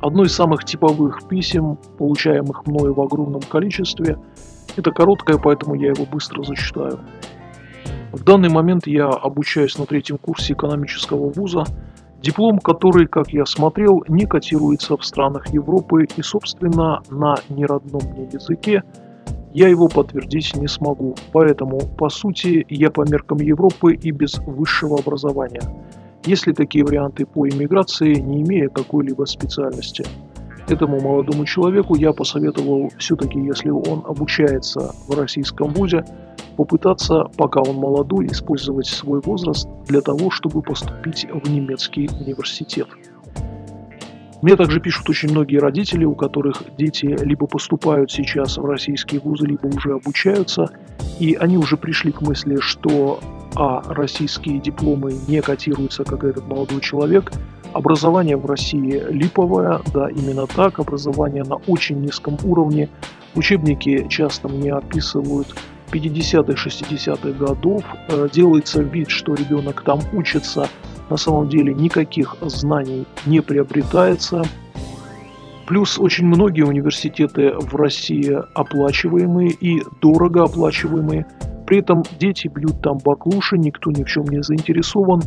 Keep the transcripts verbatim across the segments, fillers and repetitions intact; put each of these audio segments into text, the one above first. Одно из самых типовых писем, получаемых мною в огромном количестве. Это короткое, поэтому я его быстро зачитаю. В данный момент я обучаюсь на третьем курсе экономического вуза, диплом который, как я смотрел, не котируется в странах Европы и, собственно, на неродном мне языке я его подтвердить не смогу, поэтому, по сути, я по меркам Европы и без высшего образования. Есть ли такие варианты по иммиграции, не имея какой-либо специальности? Этому молодому человеку я посоветовал все-таки, если он обучается в российском вузе, попытаться, пока он молодой, использовать свой возраст для того, чтобы поступить в немецкий университет. Мне также пишут очень многие родители, у которых дети либо поступают сейчас в российские вузы, либо уже обучаются, и они уже пришли к мысли, что а, российские дипломы не котируются, как этот молодой человек, образование в России липовое, да, именно так, образование на очень низком уровне, учебники часто мне описывают пятидесятых-шестидесятых годов, делается вид, что ребенок там учится, на самом деле никаких знаний не приобретается. Плюс очень многие университеты в России оплачиваемые и дорого оплачиваемые. При этом дети бьют там баклуши, никто ни в чем не заинтересован.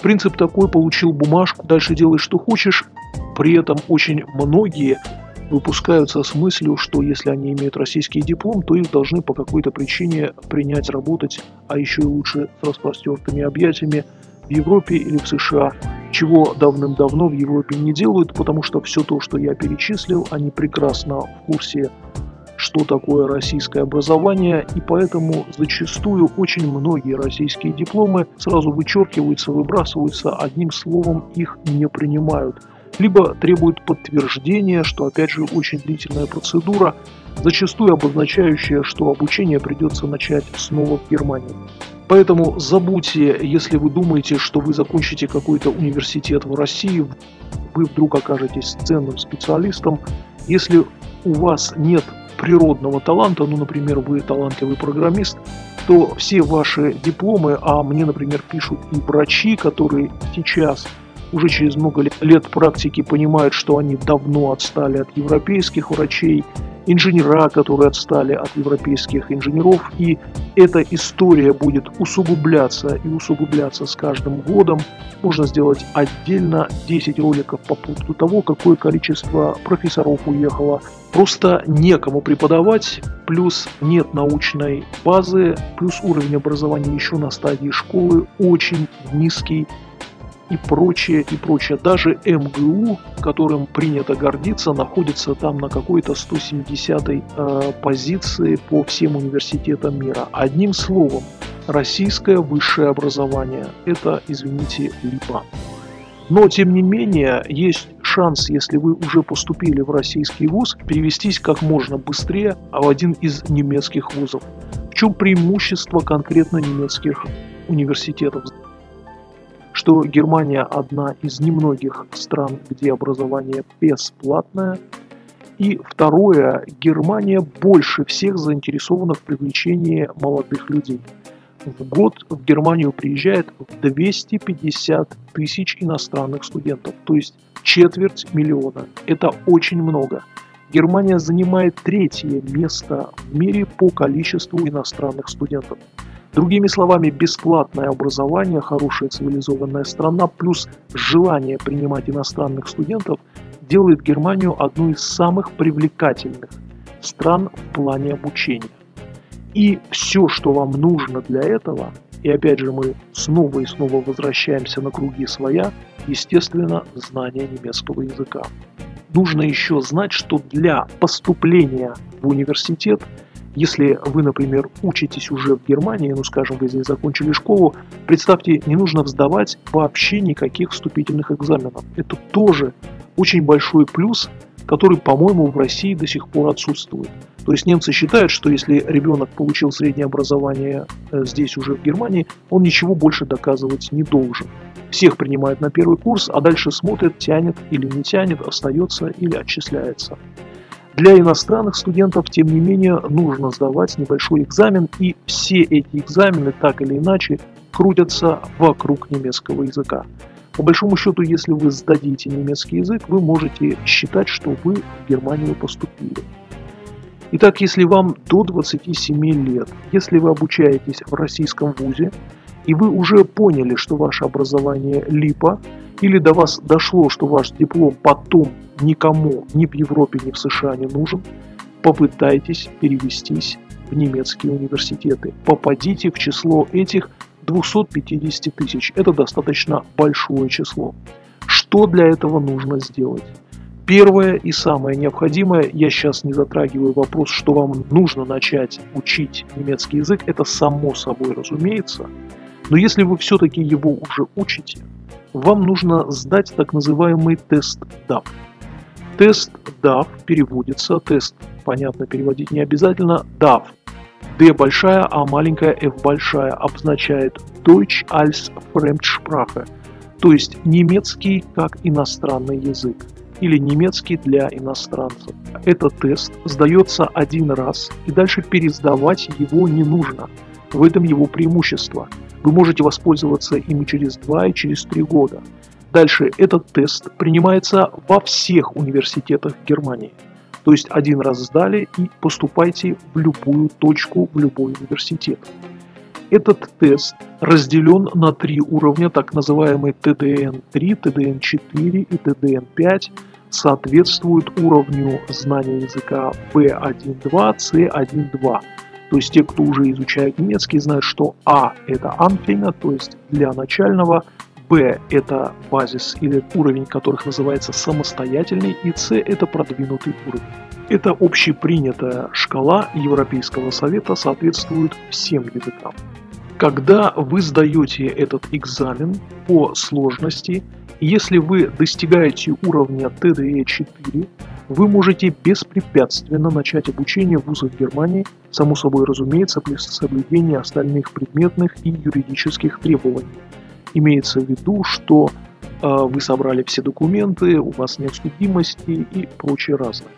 Принцип такой: получил бумажку, дальше делай, что хочешь. При этом очень многие выпускаются с мыслью, что если они имеют российский диплом, то их должны по какой-то причине принять работать, а еще и лучше с распростертыми объятиями, в Европе или в США, чего давным-давно в Европе не делают, потому что все то, что я перечислил, они прекрасно в курсе, что такое российское образование, и поэтому зачастую очень многие российские дипломы сразу вычеркиваются, выбрасываются, одним словом, их не принимают. Либо требуют подтверждения, что, опять же, очень длительная процедура, зачастую обозначающая, что обучение придется начать снова в Германии. Поэтому забудьте, если вы думаете, что вы закончите какой-то университет в России, вы вдруг окажетесь ценным специалистом. Если у вас нет природного таланта, ну, например, вы талантливый программист, то все ваши дипломы, а мне, например, пишут и врачи, которые сейчас уже через много лет практики понимают, что они давно отстали от европейских врачей, инженера, которые отстали от европейских инженеров, и эта история будет усугубляться и усугубляться с каждым годом. Можно сделать отдельно десять роликов по поводу того, какое количество профессоров уехало. Просто некому преподавать, плюс нет научной базы, плюс уровень образования еще на стадии школы очень низкий. И прочее, и прочее. Даже МГУ, которым принято гордиться, находится там на какой-то сто семидесятой э, позиции по всем университетам мира. Одним словом, российское высшее образование – это, извините, липа. Но, тем не менее, есть шанс, если вы уже поступили в российский вуз, перевестись как можно быстрее в один из немецких вузов. В чем преимущество конкретно немецких университетов? Что Германия одна из немногих стран, где образование бесплатное. И второе, Германия больше всех заинтересована в привлечении молодых людей. В год в Германию приезжает двести пятьдесят тысяч иностранных студентов, то есть четверть миллиона. Это очень много. Германия занимает третье место в мире по количеству иностранных студентов. Другими словами, бесплатное образование, хорошая цивилизованная страна, плюс желание принимать иностранных студентов делает Германию одной из самых привлекательных стран в плане обучения. И все, что вам нужно для этого, и опять же мы снова и снова возвращаемся на круги своя, естественно, знание немецкого языка. Нужно еще знать, что для поступления в университет, если вы, например, учитесь уже в Германии, ну, скажем, вы здесь закончили школу, представьте, не нужно сдавать вообще никаких вступительных экзаменов. Это тоже очень большой плюс, который, по-моему, в России до сих пор отсутствует. То есть немцы считают, что если ребенок получил среднее образование здесь уже в Германии, он ничего больше доказывать не должен. Всех принимают на первый курс, а дальше смотрят, тянет или не тянет, остается или отчисляется. Для иностранных студентов, тем не менее, нужно сдавать небольшой экзамен, и все эти экзамены, так или иначе, крутятся вокруг немецкого языка. По большому счету, если вы сдадите немецкий язык, вы можете считать, что вы в Германию поступили. Итак, если вам до двадцати семи лет, если вы обучаетесь в российском вузе, и вы уже поняли, что ваше образование липа, или до вас дошло, что ваш диплом потом никому ни в Европе, ни в США не нужен, попытайтесь перевестись в немецкие университеты. Попадите в число этих двухсот пятидесяти тысяч. Это достаточно большое число. Что для этого нужно сделать? Первое и самое необходимое, я сейчас не затрагиваю вопрос, что вам нужно начать учить немецкий язык, это само собой разумеется. Но если вы все-таки его уже учите, вам нужно сдать так называемый TestDaF. TestDaF переводится, тест, понятно, переводить не обязательно, DAF. D большая, а маленькая F большая обозначает Deutsch als Fremdsprache, то есть немецкий как иностранный язык или немецкий для иностранцев. Этот тест сдается один раз и дальше пересдавать его не нужно. В этом его преимущество. Вы можете воспользоваться им и через два, и через три года. Дальше этот тест принимается во всех университетах Германии. То есть один раз сдали и поступайте в любую точку, в любой университет. Этот тест разделен на три уровня, так называемый тэ дэ эн три, тэ дэ эн четыре и тэ дэ эн пять, соответствуют уровню знания языка бэ один два, цэ один два. То есть те, кто уже изучает немецкий, знают, что А – это Anfänger, то есть для начального, Б – это базис или уровень, которых называется самостоятельный, и С – это продвинутый уровень. Эта общепринятая шкала Европейского совета соответствует всем языкам. Когда вы сдаете этот экзамен по сложности, если вы достигаете уровня тэ дэ е четыре, вы можете беспрепятственно начать обучение в вузах Германии, само собой разумеется, при соблюдении остальных предметных и юридических требований. Имеется в виду, что э, вы собрали все документы, у вас нет судимости и прочее разное.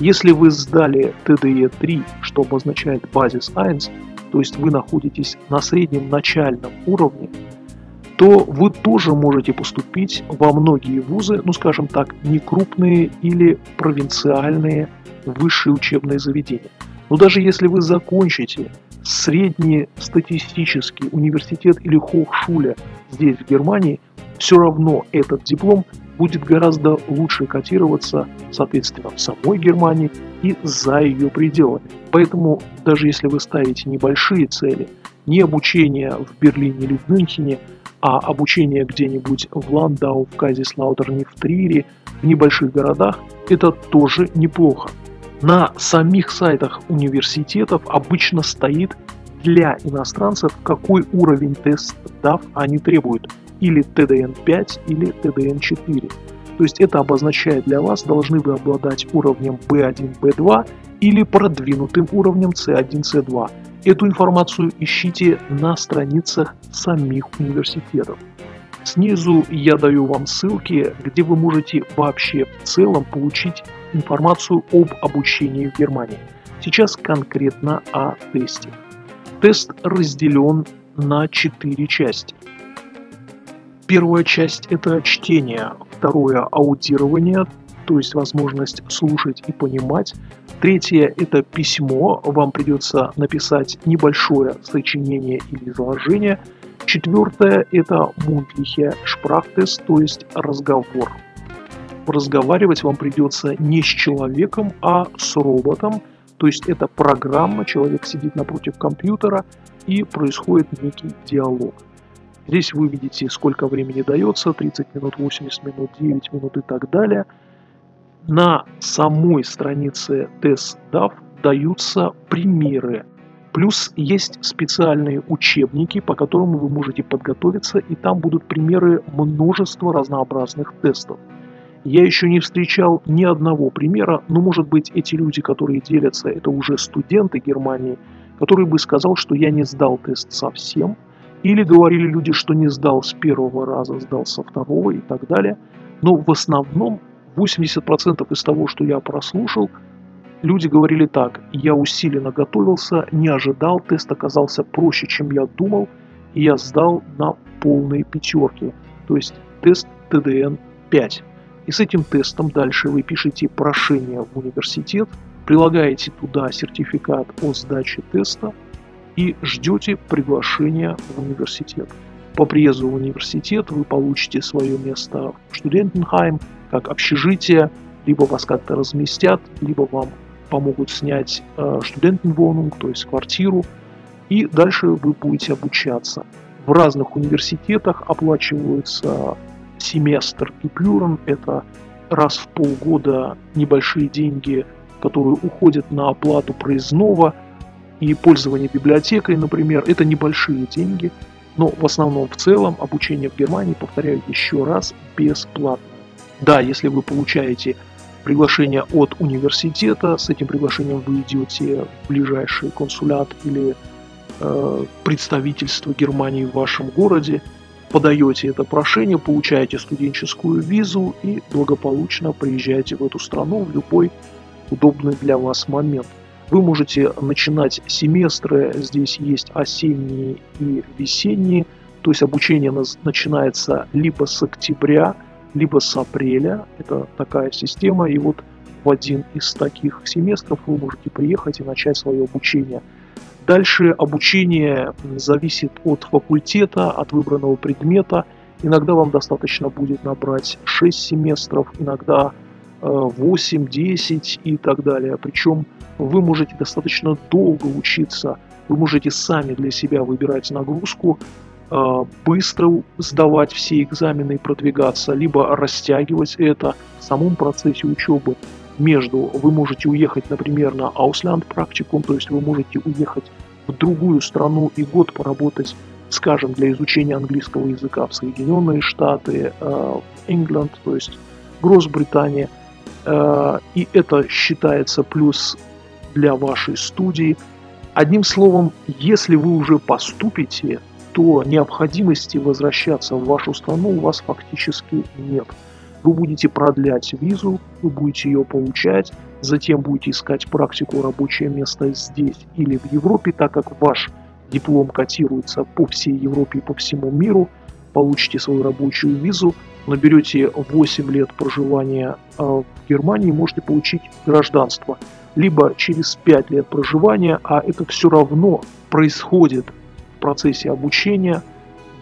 Если вы сдали тэ дэ е три, что обозначает базис один, то есть вы находитесь на среднем начальном уровне, то вы тоже можете поступить во многие вузы, ну скажем так, некрупные или провинциальные высшие учебные заведения. Но даже если вы закончите среднестатистический университет или Hochschule здесь, в Германии, все равно этот диплом будет гораздо лучше котироваться, соответственно, в самой Германии и за ее пределами. Поэтому даже если вы ставите небольшие цели, не обучение в Берлине или в Мюнхене, а обучение где-нибудь в Ландау, в Кайзерслаутерне, в Триере, в небольших городах, это тоже неплохо. На самих сайтах университетов обычно стоит для иностранцев, какой уровень TestDaF они требуют, или тэ дэ эн пять, или тэ дэ эн четыре. То есть это обозначает для вас, должны вы обладать уровнем бэ один, бэ два или продвинутым уровнем цэ один, цэ два. Эту информацию ищите на страницах самих университетов. Снизу я даю вам ссылки, где вы можете вообще в целом получить информацию об обучении в Германии. Сейчас конкретно о тесте. Тест разделен на четыре части. Первая часть – это чтение, второе – аудирование, то есть возможность слушать и понимать. Третье – это письмо, вам придется написать небольшое сочинение или изложение. Четвертое – это мундliche Sprachtests, то есть разговор. Разговаривать вам придется не с человеком, а с роботом, то есть это программа, человек сидит напротив компьютера и происходит некий диалог. Здесь вы видите, сколько времени дается, тридцать минут, восемьдесят минут, девять минут и так далее. На самой странице TestDaF даются примеры. Плюс есть специальные учебники, по которым вы можете подготовиться, и там будут примеры множества разнообразных тестов. Я еще не встречал ни одного примера, но, может быть, эти люди, которые делятся, это уже студенты Германии, которые бы сказал, что я не сдал тест совсем, или говорили люди, что не сдал с первого раза, сдал со второго и так далее. Но в основном восемьдесят процентов из того, что я прослушал, люди говорили так: я усиленно готовился, не ожидал, тест оказался проще, чем я думал, и я сдал на полные пятерки. То есть тест тэ дэ эн пять. И с этим тестом дальше вы пишете прошение в университет, прилагаете туда сертификат о сдаче теста и ждете приглашения в университет. По приезду в университет вы получите свое место в Штудентенхайм, как общежитие, либо вас как-то разместят, либо вам помогут снять э, Studentenwohnung, то есть квартиру, и дальше вы будете обучаться. В разных университетах оплачиваются семестр и плюрон, это раз в полгода небольшие деньги, которые уходят на оплату проездного и пользование библиотекой, например, это небольшие деньги, но в основном в целом обучение в Германии, повторяю еще раз, бесплатно. Да, если вы получаете приглашение от университета, с этим приглашением вы идете в ближайший консулят или э, представительство Германии в вашем городе, подаете это прошение, получаете студенческую визу и благополучно приезжаете в эту страну в любой удобный для вас момент. Вы можете начинать семестры, здесь есть осенние и весенние, то есть обучение начинается либо с октября, либо с апреля, это такая система, и вот в один из таких семестров вы можете приехать и начать свое обучение. Дальше обучение зависит от факультета, от выбранного предмета, иногда вам достаточно будет набрать шесть семестров, иногда восемь, десять и так далее, причем вы можете достаточно долго учиться, вы можете сами для себя выбирать нагрузку, быстро сдавать все экзамены и продвигаться, либо растягивать это в самом процессе учебы. Между вы можете уехать, например, на Ausland Practikum, то есть вы можете уехать в другую страну и год поработать, скажем, для изучения английского языка в Соединенные Штаты, в England, то есть Гросбритания, и это считается плюс для вашей студии. Одним словом, если вы уже поступите, то необходимости возвращаться в вашу страну у вас фактически нет. Вы будете продлять визу, вы будете ее получать, затем будете искать практику, рабочее место здесь или в Европе, так как ваш диплом котируется по всей Европе и по всему миру, получите свою рабочую визу, наберете восемь лет проживания в Германии, можете получить гражданство. Либо через пять лет проживания, а это все равно происходит в процессе обучения,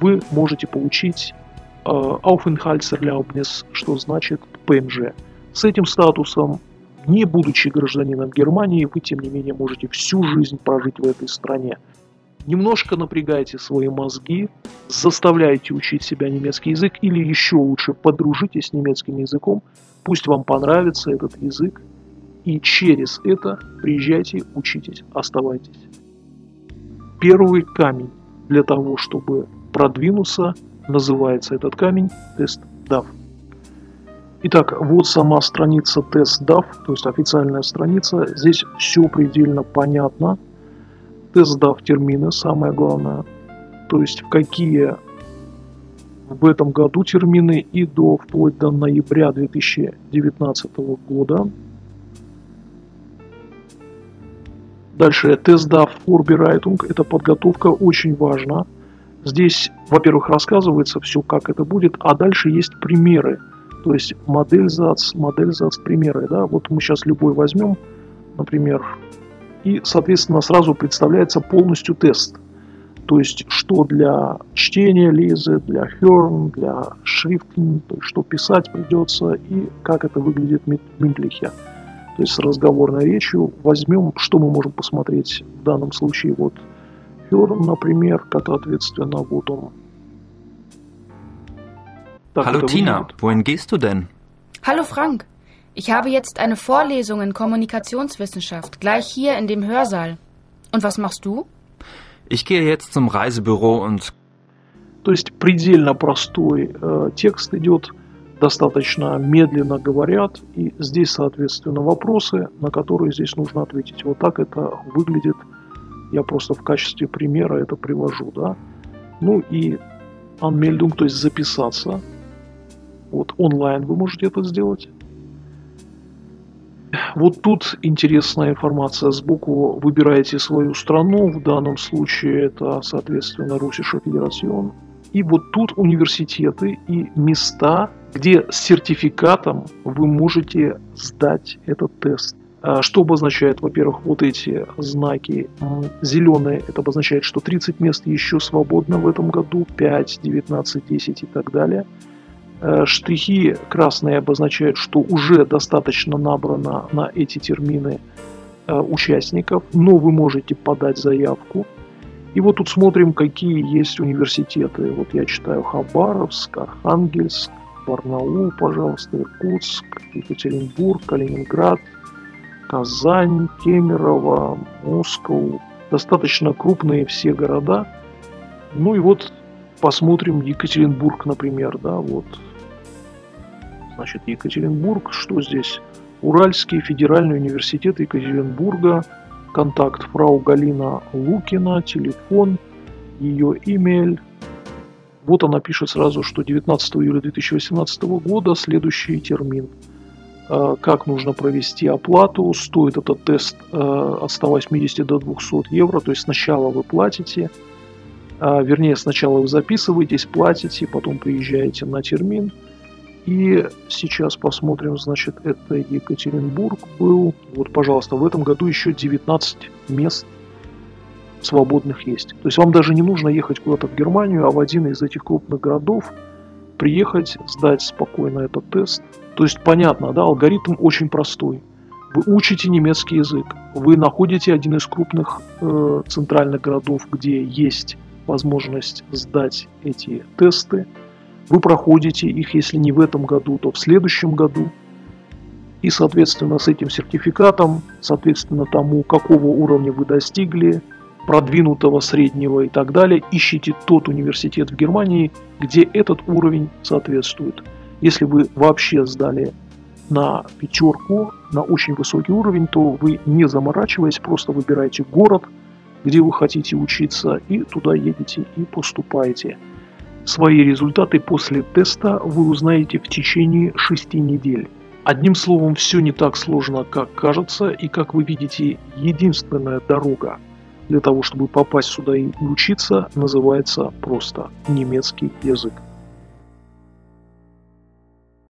вы можете получить э, Aufenthaltserlaubnis, что значит пэ эм жэ. С этим статусом, не будучи гражданином Германии, вы тем не менее можете всю жизнь прожить в этой стране. Немножко напрягайте свои мозги, заставляйте учить себя немецкий язык или еще лучше подружитесь с немецким языком, пусть вам понравится этот язык и через это приезжайте, учитесь, оставайтесь. Первый камень для того, чтобы продвинуться, называется этот камень TestDaF. Итак, вот сама страница TestDaF, то есть официальная страница, здесь все предельно понятно. TestDaF термины, самое главное, то есть в какие в этом году термины и до вплоть до ноября две тысячи девятнадцатого года. Дальше TestDaF-Vorbereitung, это подготовка, очень важна. Здесь, во-первых, рассказывается все, как это будет, а дальше есть примеры, то есть модель зац, модель зац, примеры, да, вот мы сейчас любой возьмем, например. И, соответственно, сразу представляется полностью тест. То есть, что для чтения лезет, для Hörn, для шрифтин, что писать придется и как это выглядит в Мюндлихе. То есть, с разговорной речью возьмем, что мы можем посмотреть в данном случае. Вот Hörn, например, как ответственно, вот он. Hallo Tina, wohin gehst du denn? Hallo Frank. Ich habe jetzt eine Vorlesung in Kommunikationswissenschaft, gleich hier in dem Hörsaal. Und was machst du? Ich gehe jetzt zum Reisebüro und... То есть предельно простой э, текст идет, достаточно медленно говорят, и здесь, соответственно, вопросы, на которые здесь нужно ответить. Вот так это выглядит, я просто в качестве примера это привожу, да. Ну и Anmeldung, то есть записаться. Вот онлайн вы можете это сделать. Вот тут интересная информация сбоку. Выбираете свою страну, в данном случае это, соответственно, Russische Federation. И вот тут университеты и места, где с сертификатом вы можете сдать этот тест. Что обозначает, во-первых, вот эти знаки зеленые, это обозначает, что тридцать мест еще свободно в этом году, пять, девятнадцать, десять и так далее. Штрихи красные обозначают, что уже достаточно набрано на эти термины участников, но вы можете подать заявку. И вот тут смотрим, какие есть университеты. Вот я читаю Хабаровск, Архангельск, Барнаул, пожалуйста, Иркутск, Екатеринбург, Калининград, Казань, Кемерово, Москва. Достаточно крупные все города. Ну и вот посмотрим Екатеринбург, например, да, вот. Значит, Екатеринбург, что здесь? Уральский федеральный университет Екатеринбурга, контакт фрау Галина Лукина, телефон, ее имейл. Вот она пишет сразу, что девятнадцатого июля две тысячи восемнадцатого года следующий термин. Как нужно провести оплату, стоит этот тест от ста восьмидесяти до двухсот евро, то есть сначала вы платите, вернее сначала вы записываетесь, платите, потом приезжаете на термин. И сейчас посмотрим, значит, это Екатеринбург был, вот, пожалуйста, в этом году еще девятнадцать мест свободных есть. То есть вам даже не нужно ехать куда-то в Германию, а в один из этих крупных городов приехать, сдать спокойно этот тест. То есть понятно, да, алгоритм очень простой. Вы учите немецкий язык, вы находите один из крупных э, центральных городов, где есть возможность сдать эти тесты. Вы проходите их, если не в этом году, то в следующем году. И, соответственно, с этим сертификатом, соответственно, тому, какого уровня вы достигли, продвинутого, среднего и так далее, ищите тот университет в Германии, где этот уровень соответствует. Если вы вообще сдали на пятерку, на очень высокий уровень, то вы, не заморачиваясь, просто выбираете город, где вы хотите учиться, и туда едете и поступаете. Свои результаты после теста вы узнаете в течение шести недель. Одним словом, все не так сложно, как кажется, и, как вы видите, единственная дорога для того, чтобы попасть сюда и учиться, называется просто немецкий язык.